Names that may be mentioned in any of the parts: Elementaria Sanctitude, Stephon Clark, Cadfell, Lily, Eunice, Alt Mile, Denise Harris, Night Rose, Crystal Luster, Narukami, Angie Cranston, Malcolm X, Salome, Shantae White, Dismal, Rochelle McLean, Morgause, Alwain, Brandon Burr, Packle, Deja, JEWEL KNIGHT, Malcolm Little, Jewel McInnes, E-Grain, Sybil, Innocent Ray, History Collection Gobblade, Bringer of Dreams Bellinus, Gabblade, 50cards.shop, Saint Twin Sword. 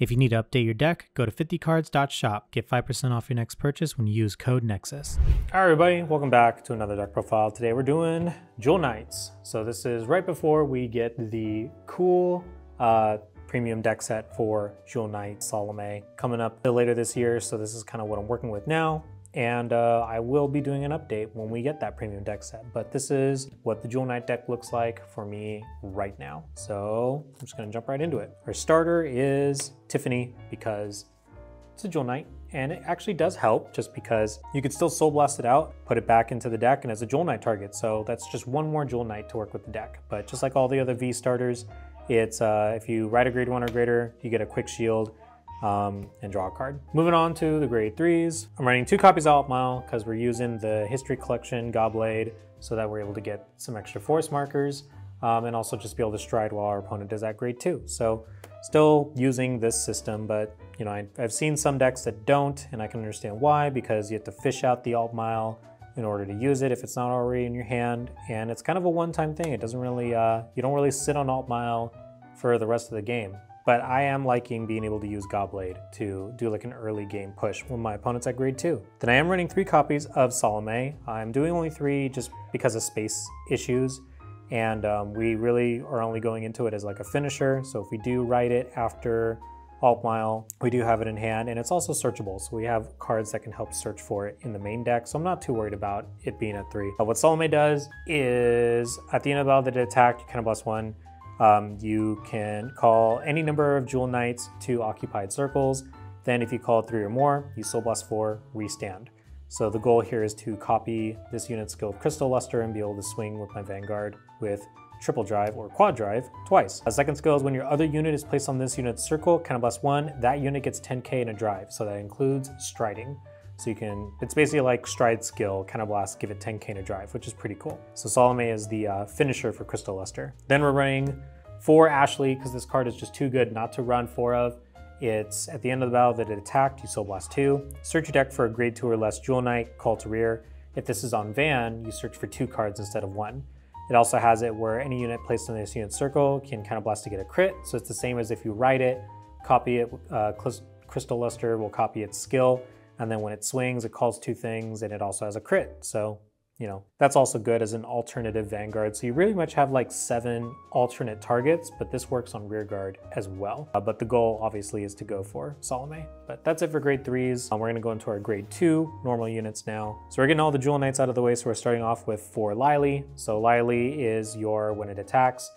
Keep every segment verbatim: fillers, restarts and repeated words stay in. If you need to update your deck, go to fifty cards dot shop. Get five percent off your next purchase when you use code NEXUS. All right, everybody, welcome back to another deck profile. Today we're doing Jewel Knights. So this is right before we get the cool uh, premium deck set for Jewel Knight Salome coming up later this year. So this is kind of what I'm working with now. And uh, I will be doing an update when we get that premium deck set. But this is what the Jewel Knight deck looks like for me right now. So I'm just gonna jump right into it. Our starter is Tiffany because it's a Jewel Knight and it actually does help just because you could still Soul Blast it out, put it back into the deck and as a Jewel Knight target. So that's just one more Jewel Knight to work with the deck. But just like all the other V starters, it's uh, if you ride a grade one or greater, you get a quick shield. Um, and draw a card. Moving on to the grade threes. I'm running two copies of Alt Mile because we're using the History Collection Gobblade so that we're able to get some extra force markers um, and also just be able to stride while our opponent does that grade two. So still using this system, but you know, I, I've seen some decks that don't and I can understand why, because you have to fish out the Alt Mile in order to use it if it's not already in your hand. And it's kind of a one-time thing. It doesn't really, uh, you don't really sit on Alt Mile for the rest of the game. But I am liking being able to use Gabblade to do like an early game push when my opponent's at grade two. Then I am running three copies of Salome. I'm doing only three just because of space issues. And um, we really are only going into it as like a finisher. So if we do write it after Alt Mile, we do have it in hand and it's also searchable. So we have cards that can help search for it in the main deck. So I'm not too worried about it being a three. But what Salome does is at the end of the attack, you kind of plus one. Um, you can call any number of Jewel Knights to occupied circles. Then if you call three or more, you Soul Blast four, restand. So the goal here is to copy this unit's skill Crystal Luster and be able to swing with my Vanguard with triple drive or quad drive twice. A second skill is when your other unit is placed on this unit's circle, counter blast one, that unit gets ten K in a drive. So that includes striding. So you can, it's basically like stride skill, kind of blast, give it ten K in a drive, which is pretty cool. So Salome is the uh, finisher for Crystal Luster. Then we're running four Ashlei, because this card is just too good not to run four of. It's at the end of the battle that it attacked, you Soul Blast two. Search your deck for a grade two or less Jewel Knight, call to rear. If this is on Van, you search for two cards instead of one. It also has it where any unit placed on this unit's circle can kind of blast to get a crit. So it's the same as if you write it, copy it, uh, Crystal Luster will copy its skill. And then when it swings, it calls two things and it also has a crit. So, you know, that's also good as an alternative Vanguard. So you really much have like seven alternate targets, but this works on rearguard as well. Uh, but the goal obviously is to go for Salome. But that's it for grade threes. Um, we're gonna go into our grade two normal units now. So we're getting all the Jewel Knights out of the way. So we're starting off with four Lily. So Lily is your, when it attacks,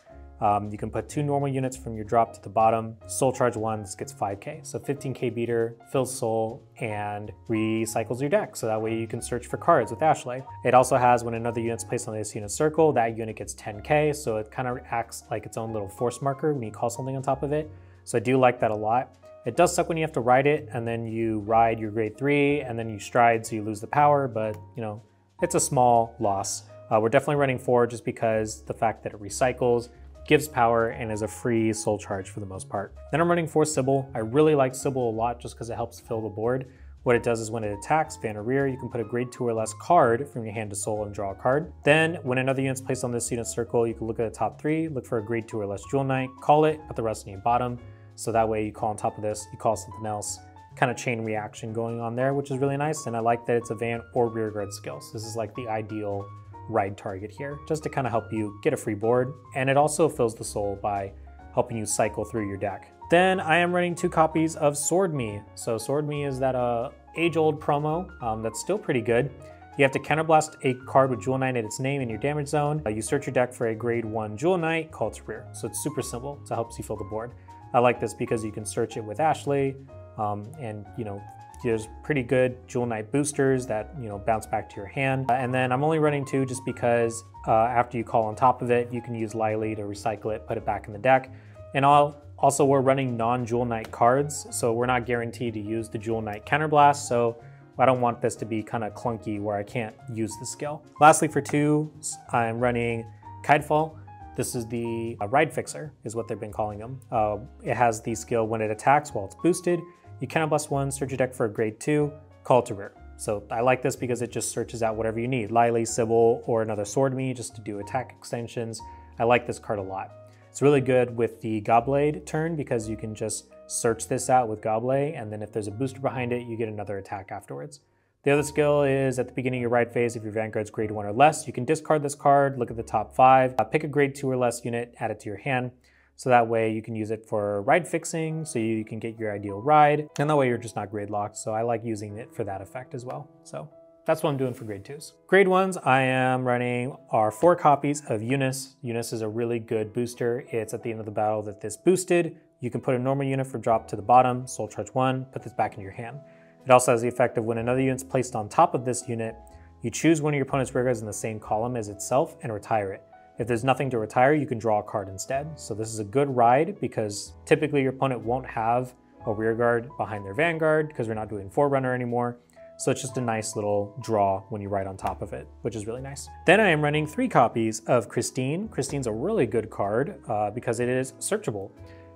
Um, you can put two normal units from your drop to the bottom, Soul Charge one, this gets five K. So fifteen K beater, fills soul, and recycles your deck. So that way you can search for cards with Ashlei. It also has when another unit's placed on this unit's circle, that unit gets ten K. So it kind of acts like its own little force marker when you call something on top of it. So I do like that a lot. It does suck when you have to ride it and then you ride your grade three and then you stride so you lose the power, but you know, it's a small loss. Uh, we're definitely running four just because the fact that it recycles, gives power and is a free soul charge for the most part. Then I'm running for Sybil. I really like Sybil a lot just because it helps fill the board. What it does is when it attacks, van or rear, you can put a grade two or less card from your hand to soul and draw a card. Then when another unit's placed on this unit's circle, you can look at the top three, look for a grade two or less Jewel Knight, call it, put the rest on your bottom. So that way you call on top of this, you call something else, kind of chain reaction going on there, which is really nice. And I like that it's a van or rear guard skill. So this is like the ideal ride target here, just to kind of help you get a free board. And it also fills the soul by helping you cycle through your deck. Then I am running two copies of Sword Me. So Sword Me is that uh, age-old promo um, that's still pretty good. You have to counterblast a card with Jewel Knight at its name in your damage zone. Uh, you search your deck for a grade one Jewel Knight, call to rear. So it's super simple, so it helps you fill the board. I like this because you can search it with Ashlei um, and, you know, there's pretty good Jewel Knight boosters that, you know, bounce back to your hand. Uh, and then I'm only running two just because uh, after you call on top of it, you can use Lily to recycle it, put it back in the deck. And I'll, also we're running non-Jewel Knight cards, so we're not guaranteed to use the Jewel Knight counterblast, so I don't want this to be kind of clunky where I can't use the skill. Lastly for two, I'm running Kidefall. This is the uh, Ride Fixer, is what they've been calling them. Uh, it has the skill when it attacks while it's boosted, you counter blast one, search your deck for a grade two, call to rear. So I like this because it just searches out whatever you need, Lily, Sybil, or another Sword Me just to do attack extensions. I like this card a lot. It's really good with the Gobblade turn because you can just search this out with Gobblade, and then if there's a booster behind it, you get another attack afterwards. The other skill is at the beginning of your ride phase, if your Vanguard's grade one or less, you can discard this card, look at the top five, uh, pick a grade two or less unit, add it to your hand. So that way you can use it for ride fixing, so you can get your ideal ride, and that way you're just not grade locked. So I like using it for that effect as well. So that's what I'm doing for grade twos. Grade ones, I am running are four copies of Eunice. Eunice is a really good booster. It's at the end of the battle that this boosted. You can put a normal unit from drop to the bottom, soul charge one, put this back into your hand. It also has the effect of when another unit's placed on top of this unit, you choose one of your opponent's rearguards in the same column as itself and retire it. If there's nothing to retire, you can draw a card instead. So this is a good ride because typically your opponent won't have a rear guard behind their vanguard because we're not doing Forerunner anymore. So it's just a nice little draw when you ride on top of it, which is really nice. Then I am running three copies of Christine. Christine's a really good card uh, because it is searchable.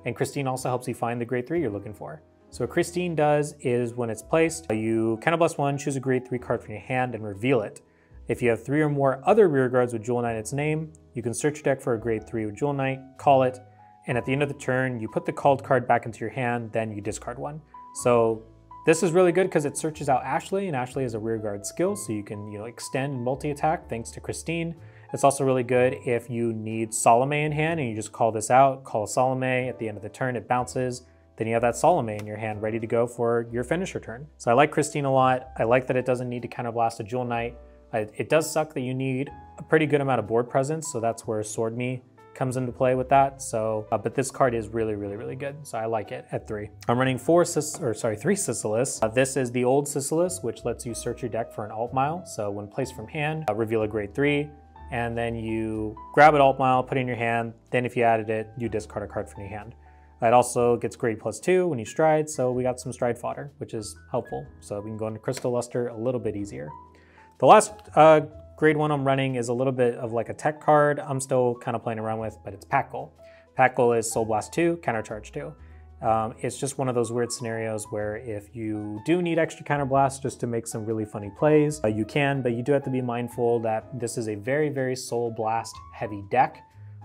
And Christine also helps you find the grade three you're looking for. So what Christine does is when it's placed, you counter plus one, choose a grade three card from your hand and reveal it. If you have three or more other rear guards with Jewel Knight in its name, you can search your deck for a grade three with Jewel Knight, call it, and at the end of the turn, you put the called card back into your hand, then you discard one. So this is really good because it searches out Ashlei, and Ashlei is a rear guard skill, so you can you know extend and multi-attack thanks to Christine. It's also really good if you need Salome in hand and you just call this out, call Salome, at the end of the turn it bounces, then you have that Salome in your hand ready to go for your finisher turn. So I like Christine a lot. I like that it doesn't need to counterblast a Jewel Knight. It does suck that you need a pretty good amount of board presence, so that's where Sword Me comes into play with that. So, uh, but this card is really, really, really good, so I like it at three. I'm running four, Cis or sorry, three Sicilis. Uh, this is the old Sicilis, which lets you search your deck for an Alt Mile. So when placed from hand, uh, reveal a grade three, and then you grab an Alt Mile, put it in your hand. Then if you added it, you discard a card from your hand. It also gets grade plus two when you stride, so we got some stride fodder, which is helpful. So we can go into Crystal Luster a little bit easier. The last uh, grade one I'm running is a little bit of like a tech card I'm still kind of playing around with, but it's Packle. Packle is Soul Blast two, Countercharge two. Um, it's just one of those weird scenarios where if you do need extra Counterblast just to make some really funny plays, uh, you can, but you do have to be mindful that this is a very, very Soul Blast heavy deck.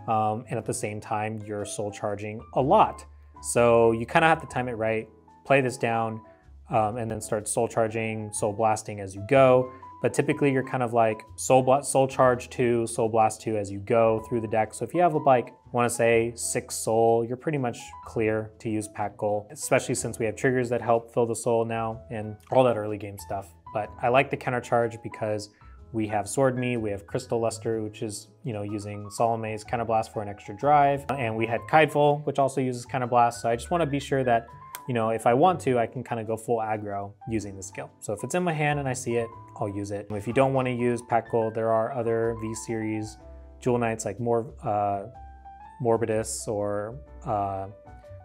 Um, and at the same time, you're soul charging a lot. So you kind of have to time it right, play this down, um, and then start soul charging, soul blasting as you go. But typically you're kind of like soul, bla soul charge two, soul blast two as you go through the deck. So if you have like, wanna say six soul, you're pretty much clear to use Packle, especially since we have triggers that help fill the soul now and all that early game stuff. But I like the counter charge because we have Sword Me, we have Crystal Luster, which is, you know, using Salome's Counterblast for an extra drive. And we had Kidefall, which also uses Counterblast. So I just wanna be sure that, you know, if I want to, I can kind of go full aggro using the skill. So if it's in my hand and I see it, I'll use it. If you don't wanna use Packle, there are other V-series Jewel Knights like Mor uh, Morbidus or uh,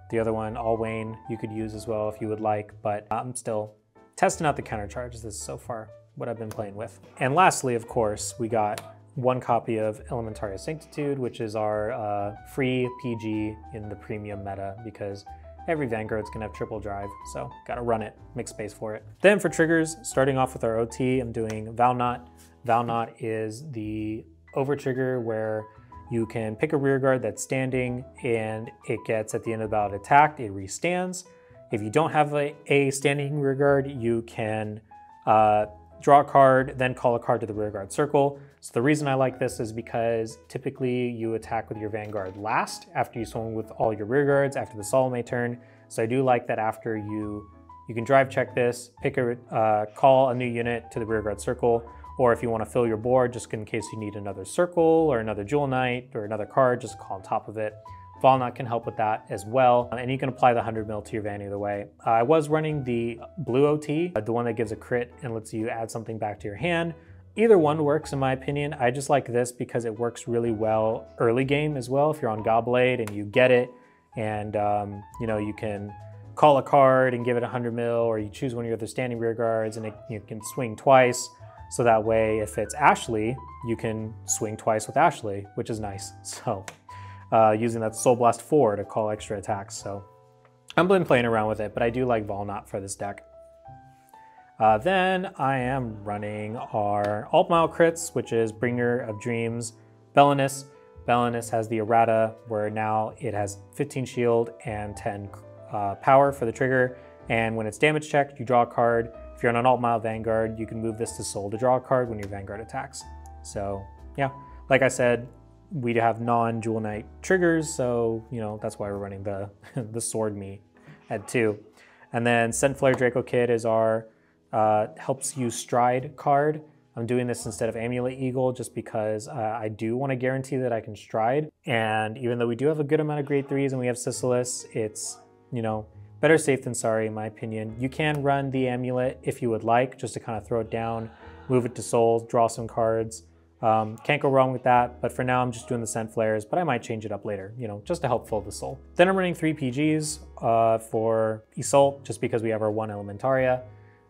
the other one, Alwain, you could use as well if you would like, but I'm still testing out the counter charges. This is so far what I've been playing with. And lastly, of course, we got one copy of Elementaria Sanctitude, which is our uh, free P G in the premium meta because every Vanguard's gonna have triple drive, so gotta run it, make space for it. Then for triggers, starting off with our O T, I'm doing Valnut. Valnut is the over trigger where you can pick a rearguard that's standing and it gets, at the end of the battle, attacked, it restands. If you don't have a, a standing rearguard, you can uh, draw a card, then call a card to the rearguard circle. So the reason I like this is because typically you attack with your vanguard last after you swing with all your rearguards after the Salome turn. So I do like that after you, you can drive check this, pick a uh, call a new unit to the rearguard circle, or if you want to fill your board just in case you need another circle or another Jewel Knight or another card, just call on top of it. Valnut can help with that as well. And you can apply the one hundred mil to your van either way. Uh, I was running the blue O T, the one that gives a crit and lets you add something back to your hand. Either one works in my opinion. I just like this because it works really well early game as well. If you're on Gobblade and you get it and um, you know, you can call a card and give it one hundred mil, or you choose one of your other standing rear guards and it, you can swing twice. So that way, if it's Ashlei, you can swing twice with Ashlei, which is nice, so. Uh, using that Soul Blast four to call extra attacks. So I've been playing around with it, but I do like Valnut for this deck. Uh, then I am running our Alt Mile crits, which is Bringer of Dreams Bellinus. Bellinus has the errata where now it has fifteen shield and ten uh, power for the trigger, and when it's damage checked, you draw a card. If you're on an Alt Mile Vanguard, you can move this to Soul to draw a card when your Vanguard attacks. So yeah, like I said, we have non-Jewel Knight triggers, so you know that's why we're running the, the Sword Me at two. And then Scent Flare Draco Kit is our uh, helps you stride card. I'm doing this instead of Amulet Eagle just because uh, I do want to guarantee that I can stride. And even though we do have a good amount of grade threes and we have Sicilis, it's, you know, better safe than sorry in my opinion. You can run the Amulet if you would like, just to kind of throw it down, move it to Soul, draw some cards. Um, can't go wrong with that, but for now I'm just doing the Scent Flares, but I might change it up later, you know, just to help fill the Soul. Then I'm running three P Gs uh, for Esalt just because we have our one Elementaria.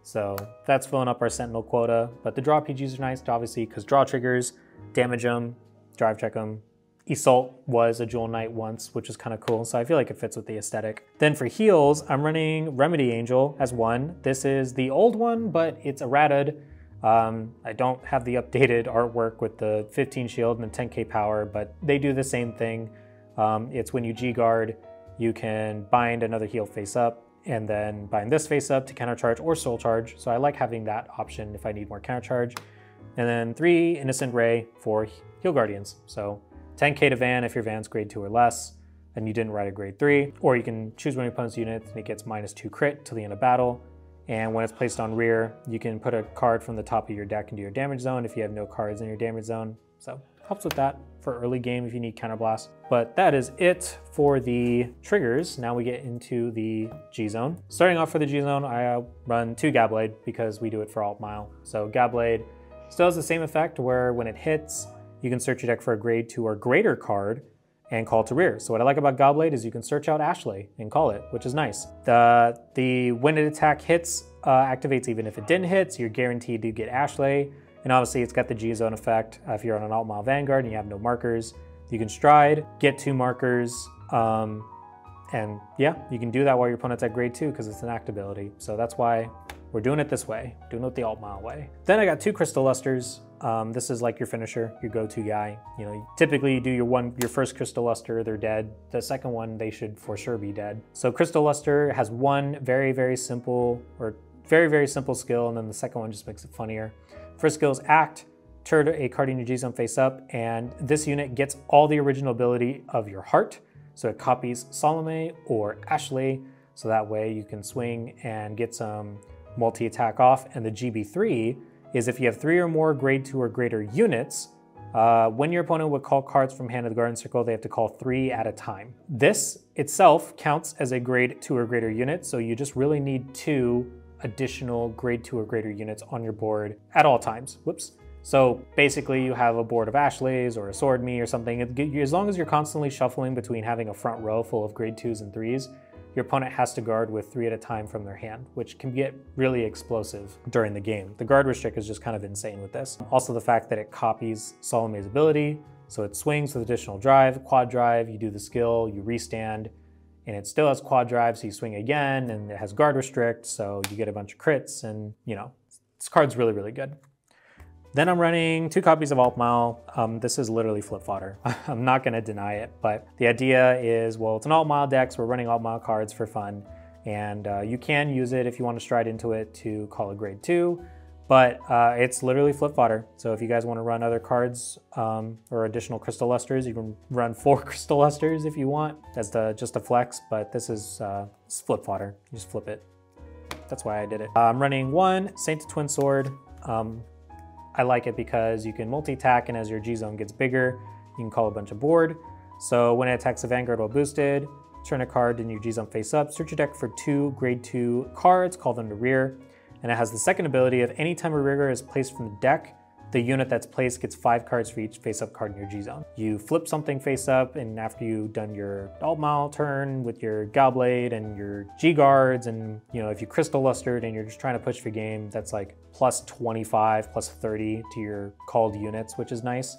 So that's filling up our Sentinel quota, but the draw P Gs are nice, obviously, because draw triggers, damage them, drive check them. Esalt was a Jewel Knight once, which is kind of cool, so I feel like it fits with the aesthetic. Then for heals, I'm running Remedy Angel as one. This is the old one, but it's errated. Um, I don't have the updated artwork with the fifteen shield and the ten K power, but they do the same thing. Um, it's when you G-guard, you can bind another heal face up, and then bind this face up to countercharge or soul charge. So I like having that option if I need more countercharge. And then three Innocent Ray for heal guardians. So ten K to Van if your Van's grade two or less, and you didn't ride a grade three, or you can choose one of your opponent's units and it gets minus two crit till the end of battle. And when it's placed on rear, you can put a card from the top of your deck into your damage zone if you have no cards in your damage zone. So helps with that for early game if you need counterblast. But that is it for the triggers. Now we get into the G-Zone. Starting off for the G-Zone, I run two Gabblade because we do it for Alt Mile. So Gabblade still has the same effect where when it hits, you can search your deck for a grade two or greater card and call to rear. So what I like about Gabblade is you can search out Ashlei and call it, which is nice. The, the when it attack hits, uh, activates even if it didn't hit, so you're guaranteed to get Ashlei. And obviously it's got the G-Zone effect. Uh, if you're on an Alt Mile Vanguard and you have no markers, you can stride, get two markers, um, and yeah, you can do that while your opponent's at grade two because it's an act ability. So that's why we're doing it this way, doing it the Alt Mile way. Then I got two Crystal Lusters. Um, this is like your finisher, your go-to guy. You know, typically you do your one, your first Crystal Luster, they're dead. The second one, they should for sure be dead. So Crystal Luster has one very, very simple, or very, very simple skill, and then the second one just makes it funnier. First skill is Act, turn a card in your G-Zone face up, and this unit gets all the original ability of your heart. So it copies Salome or Ashlei, so that way you can swing and get some multi-attack off. And the G B three is if you have three or more grade two or greater units, uh, when your opponent would call cards from hand of the garden circle, they have to call three at a time. This itself counts as a grade two or greater unit, so you just really need two additional grade two or greater units on your board at all times. Whoops. So basically you have a board of Ashlei's or a Sword Me or something. As long as you're constantly shuffling between having a front row full of grade twos and threes, your opponent has to guard with three at a time from their hand, which can get really explosive during the game. The guard restrict is just kind of insane with this. Also the fact that it copies Salome's ability, so it swings with additional drive, quad drive, you do the skill, you restand, and it still has quad drive, so you swing again, and it has guard restrict, so you get a bunch of crits, and you know, this card's really, really good. Then I'm running two copies of Alt Mile. Um, this is literally flip fodder. I'm not gonna deny it, but the idea is, well, it's an Alt Mile deck, so we're running Alt Mile cards for fun, and uh, you can use it if you wanna stride into it to call a grade two, but uh, it's literally flip fodder. So if you guys wanna run other cards um, or additional Crystal Lusters, you can run four Crystal Lusters if you want. That's the, just a flex, but this is uh, flip fodder. You just flip it. That's why I did it. I'm running one Saint Twin Sword. Um, I like it because you can multi-attack, and as your G-Zone gets bigger, you can call a bunch of board. So when it attacks a Vanguard while boosted, turn a card in your G-Zone face up, search your deck for two grade two cards, call them to rear. And it has the second ability of any time a rear is placed from the deck, the unit that's placed gets five cards for each face-up card in your G-Zone. You flip something face-up, and after you've done your Alt Mile turn with your Gabblade and your G-Guards, and you know if you Crystal Lustered and you're just trying to push for game, that's like plus twenty-five, plus thirty to your called units, which is nice.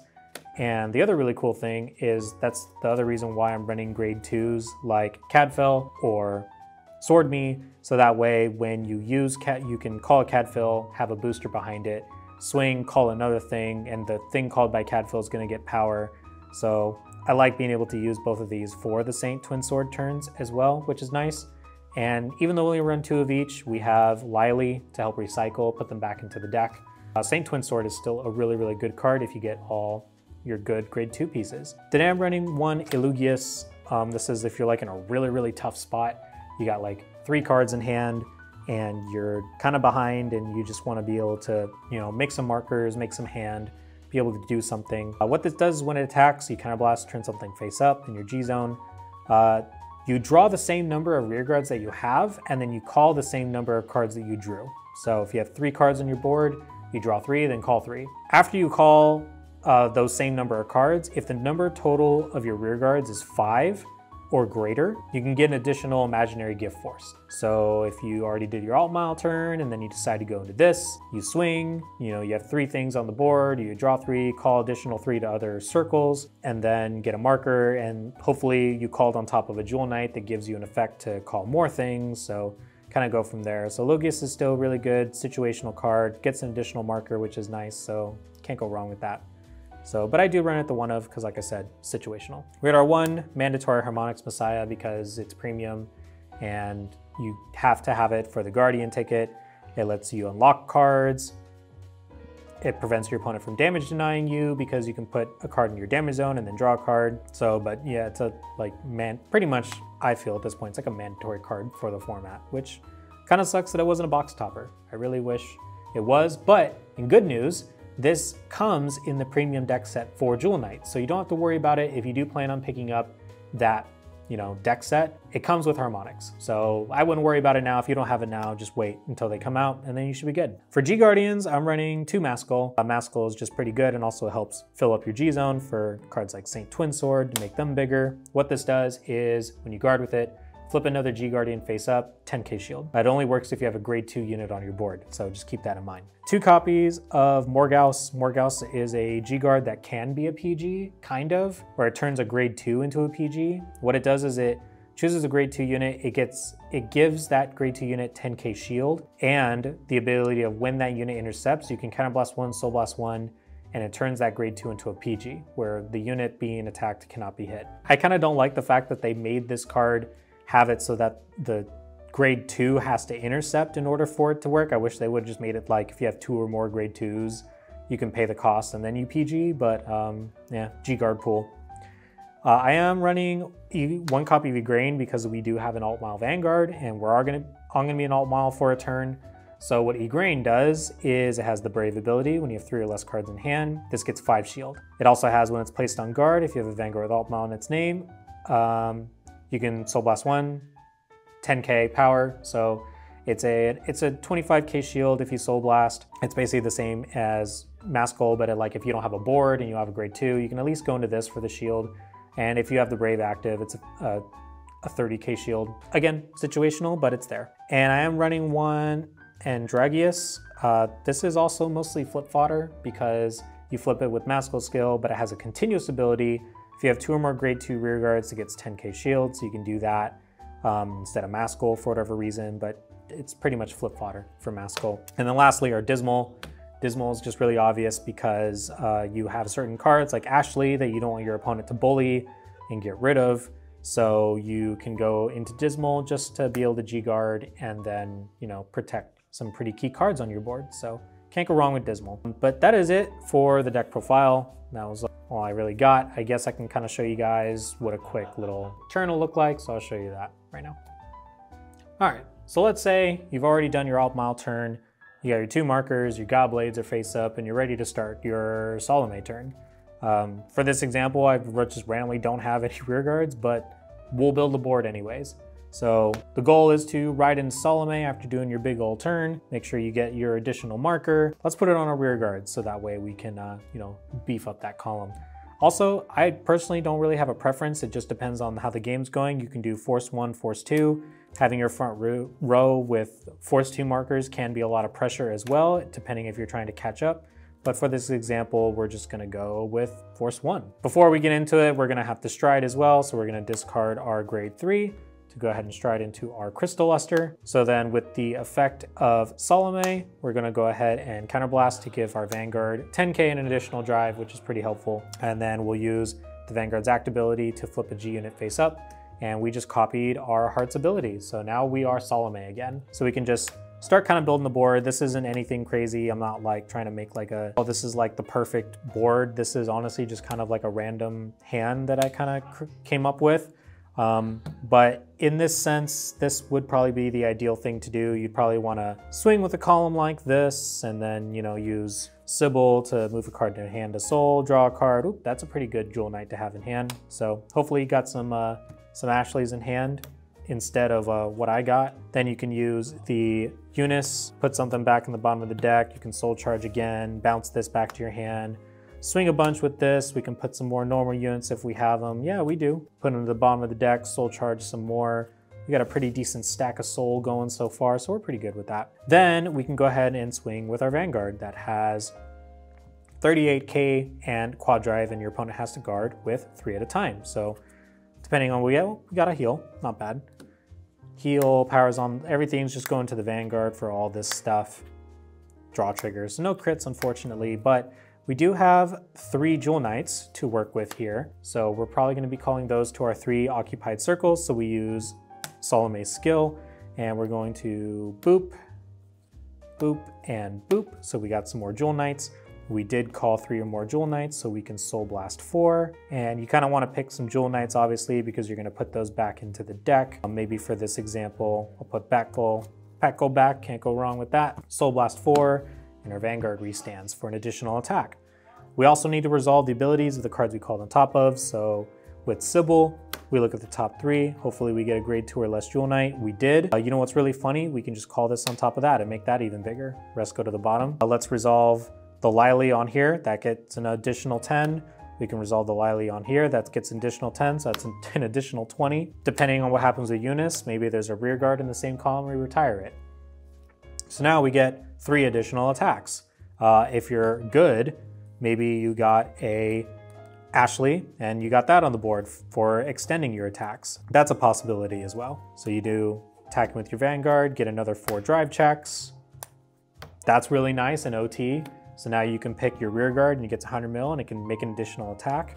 And the other really cool thing is that's the other reason why I'm running grade twos like Cadfell or Sword Me, so that way when you use cat, you can call a Cadfell, have a booster behind it, swing, call another thing, and the thing called by Cadfell is going to get power. So I like being able to use both of these for the Saint Twin Sword turns as well, which is nice. And even though we only run two of each, we have Lily to help recycle, put them back into the deck. Uh, Saint Twin Sword is still a really, really good card if you get all your good grade two pieces. Today I'm running one Elugius. Um, this is if you're like in a really, really tough spot. You got like three cards in hand and you're kind of behind and you just want to be able to, you know, make some markers, make some hand, be able to do something. Uh, what this does is when it attacks, you kind of blast, turn something face up in your G zone. Uh, You draw the same number of rearguards that you have, and then you call the same number of cards that you drew. So if you have three cards on your board, you draw three, then call three. After you call uh, those same number of cards, if the number total of your rearguards is five or greater, you can get an additional imaginary gift force. So if you already did your Alt Mile turn, and then you decide to go into this, you swing, you know, you have three things on the board, you draw three, call additional three to other circles, and then get a marker, and hopefully you called on top of a Jewel Knight that gives you an effect to call more things, so kind of go from there. So Elugius is still a really good situational card, gets an additional marker, which is nice, so can't go wrong with that. So, but I do run it the one of, because like I said, situational. We had our one mandatory Harmonix Messiah because it's premium and you have to have it for the Guardian ticket. It lets you unlock cards. It prevents your opponent from damage denying you because you can put a card in your damage zone and then draw a card. So, but yeah, it's a like, man, pretty much I feel at this point, it's like a mandatory card for the format, which kind of sucks that it wasn't a box topper. I really wish it was, but in good news, this comes in the premium deck set for Jewel Knight, so you don't have to worry about it if you do plan on picking up that, you know, deck set. It comes with Harmonix, so I wouldn't worry about it now. If you don't have it now, just wait until they come out, and then you should be good. For G Guardians, I'm running two Maskell. Uh, Maskell is just pretty good and also helps fill up your G zone for cards like Saint Twin Sword to make them bigger. What this does is, when you guard with it, flip another G Guardian face up, ten K shield. It only works if you have a grade two unit on your board, so just keep that in mind. Two copies of Morgause. Morgause is a G Guard that can be a P G, kind of, where it turns a grade two into a P G. What it does is it chooses a grade two unit, it gets, it gives that grade two unit ten K shield, and the ability of when that unit intercepts, you can counter blast one, soul blast one, and it turns that grade two into a P G, where the unit being attacked cannot be hit. I kind of don't like the fact that they made this card have it so that the grade two has to intercept in order for it to work. I wish they would have just made it like if you have two or more grade twos, you can pay the cost and then you P G, but um, yeah, G Guard pool. Uh, I am running one copy of E-Grain because we do have an Alt Mile Vanguard and we're gonna, I'm gonna be an Alt Mile for a turn. So what E-Grain does is it has the Brave ability when you have three or less cards in hand. This gets five shield. It also has when it's placed on guard, if you have a Vanguard with Alt Mile in its name, um, you can soul blast one, ten K power. So it's a it's a twenty-five K shield if you soul blast. It's basically the same as Maskell, but it, like if you don't have a board and you have a grade two, you can at least go into this for the shield. And if you have the Brave active, it's a, a, a thirty K shield. Again, situational, but it's there. And I am running one Andragius. Uh, this is also mostly flip fodder because you flip it with Maskell skill, but it has a continuous ability. If you have two or more grade two rear guards, it gets ten K shield, so you can do that um, instead of Maskell for whatever reason, but it's pretty much flip fodder for Maskell. And then lastly our Dismal. Dismal is just really obvious because uh, you have certain cards like Ashlei that you don't want your opponent to bully and get rid of, so you can go into Dismal just to be able to G-guard and then, you know, protect some pretty key cards on your board, so can't go wrong with Dismal. But that is it for the deck profile. That was all I really got. I guess I can kind of show you guys what a quick little turn will look like, so I'll show you that right now. All right, so let's say you've already done your Alt Mile turn, you got your two markers, your Gobblades are face up, and you're ready to start your Salome turn. Um, for this example, I just randomly don't have any rear guards, but we'll build the board anyways. So the goal is to ride into Salome after doing your big old turn, make sure you get your additional marker. Let's put it on our rear guard so that way we can, uh, you know, beef up that column. Also, I personally don't really have a preference. It just depends on how the game's going. You can do force one, force two. Having your front row with force two markers can be a lot of pressure as well, depending if you're trying to catch up. But for this example, we're just gonna go with force one. Before we get into it, we're gonna have to stride as well. So we're gonna discard our grade three to go ahead and stride into our Crystal Luster. So then with the effect of Salome, we're gonna go ahead and counterblast to give our Vanguard ten K and an additional drive, which is pretty helpful. And then we'll use the Vanguard's act ability to flip a G unit face up. and we just copied our heart's ability. So now we are Salome again. So we can just start kind of building the board. This isn't anything crazy. I'm not like trying to make like a, oh, this is like the perfect board. This is honestly just kind of like a random hand that I kind of came up with. Um, but in this sense, this would probably be the ideal thing to do. You'd probably want to swing with a column like this, and then, you know, use Sybil to move a card to hand to soul, draw a card. Oop, that's a pretty good Jewel Knight to have in hand. So hopefully you got some, uh, some Ashleis in hand instead of uh, what I got. Then you can use the Eunice, put something back in the bottom of the deck. You can soul charge again, bounce this back to your hand. Swing a bunch with this. We can put some more normal units if we have them. Yeah, we do. Put them to the bottom of the deck, soul charge some more. We got a pretty decent stack of soul going so far, so we're pretty good with that. Then we can go ahead and swing with our Vanguard that has thirty-eight K and quad drive, and your opponent has to guard with three at a time. So depending on what we get, we got a heal, not bad. Heal, powers on, everything's just going to the Vanguard for all this stuff. Draw triggers, no crits unfortunately, but we do have three Jewel Knights to work with here, so we're probably going to be calling those to our three occupied circles. So we use Salome's skill, and we're going to boop, boop, and boop. So we got some more Jewel Knights. We did call three or more Jewel Knights, so we can Soul Blast four. And you kind of want to pick some Jewel Knights, obviously, because you're going to put those back into the deck. Um, maybe for this example, I'll put Packle, Packle back, can't go wrong with that. Soul Blast four. And our Vanguard restands for an additional attack. We also need to resolve the abilities of the cards we called on top of. So with Sybil, we look at the top three. Hopefully we get a grade two or less Jewel Knight. We did. Uh, you know what's really funny? We can just call this on top of that and make that even bigger. Rest go to the bottom. Uh, let's resolve the Lily on here. That gets an additional ten. We can resolve the Lily on here. That gets an additional ten, so that's an additional twenty. Depending on what happens with Eunice, maybe there's a rear guard in the same column, we retire it. So now we get three additional attacks. Uh, if you're good, maybe you got a Ashlei and you got that on the board for extending your attacks. That's a possibility as well. So you do attacking with your Vanguard, get another four drive checks. That's really nice in O T. So now you can pick your rear guard and you get to one hundred mil and it can make an additional attack.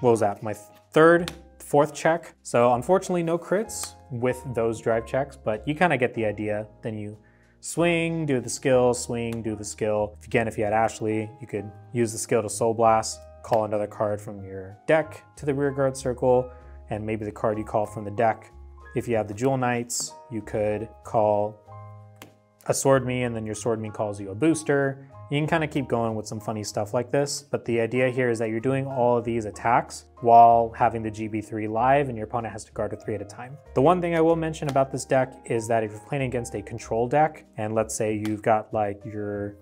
What was that? My third, fourth check. So unfortunately no crits with those drive checks, but you kind of get the idea. Then you swing, do the skill, swing, do the skill. Again, if you had Ashlei, you could use the skill to Soul Blast, call another card from your deck to the rear guard circle, and maybe the card you call from the deck. If you have the Jewel Knights, you could call a Sword Me, and then your Sword Me calls you a booster. You can kind of keep going with some funny stuff like this, but the idea here is that you're doing all of these attacks while having the G B three live and your opponent has to guard it three at a time. The one thing I will mention about this deck is that if you're playing against a control deck, and let's say you've got like your,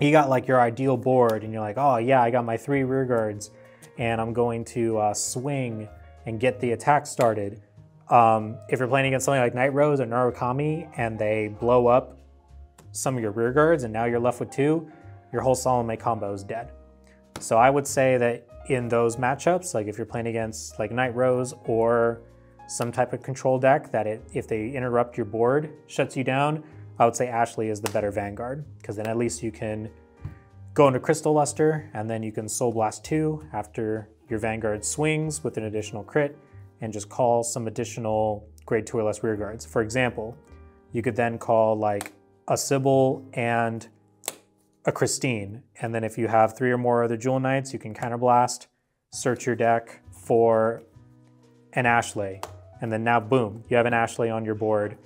you got like your ideal board and you're like, oh yeah, I got my three rear guards and I'm going to uh, swing and get the attack started. Um, if you're playing against something like Night Rose or Narukami and they blow up some of your rear guards and now you're left with two, your whole Salome combo is dead. So I would say that in those matchups, like if you're playing against like Night Rose or some type of control deck that it, if they interrupt your board, shuts you down, I would say Ashlei is the better Vanguard, because then at least you can go into Crystal Luster and then you can Soul Blast two after your Vanguard swings with an additional crit and just call some additional grade two or less rear guards. For example, you could then call like a Sybil and a Christine. And then if you have three or more other Jewel Knights, you can counterblast, search your deck for an Ashlei. And then now boom, you have an Ashlei on your board,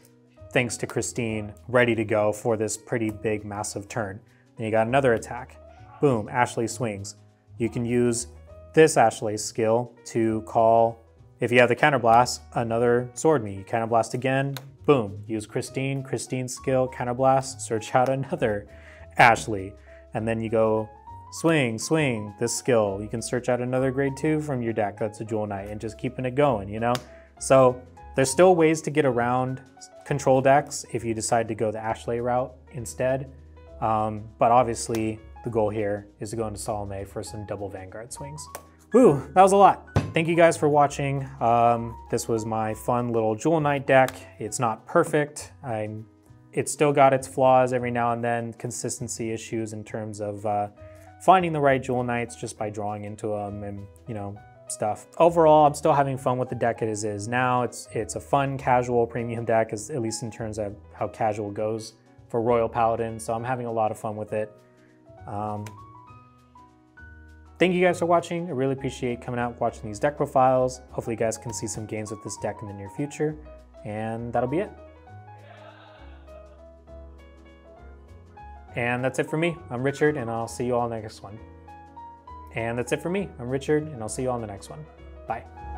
thanks to Christine, ready to go for this pretty big, massive turn. Then you got another attack. Boom, Ashlei swings. You can use this Ashlei skill to call, if you have the counterblast, another Sword Me. You counterblast again, boom, use Christine, Christine's skill, counterblast, search out another Ashlei. And then you go swing, swing, this skill. You can search out another grade two from your deck that's a Jewel Knight and just keeping it going, you know? So there's still ways to get around control decks if you decide to go the Ashlei route instead. Um, but obviously the goal here is to go into Salome for some double Vanguard swings. Whew, that was a lot. Thank you guys for watching. Um, this was my fun little Jewel Knight deck. It's not perfect. I'm, it's still got its flaws every now and then, consistency issues in terms of uh, finding the right Jewel Knights just by drawing into them and, you know, stuff. Overall, I'm still having fun with the deck as is now. It's it's a fun, casual, premium deck, as, at least in terms of how casual goes for Royal Paladin, so I'm having a lot of fun with it. Um, thank you guys for watching. I really appreciate coming out and watching these deck profiles. Hopefully you guys can see some games with this deck in the near future, and that'll be it. And that's it for me. I'm Richard, and I'll see you all in the next one. And that's it for me. I'm Richard, and I'll see you all in the next one. Bye.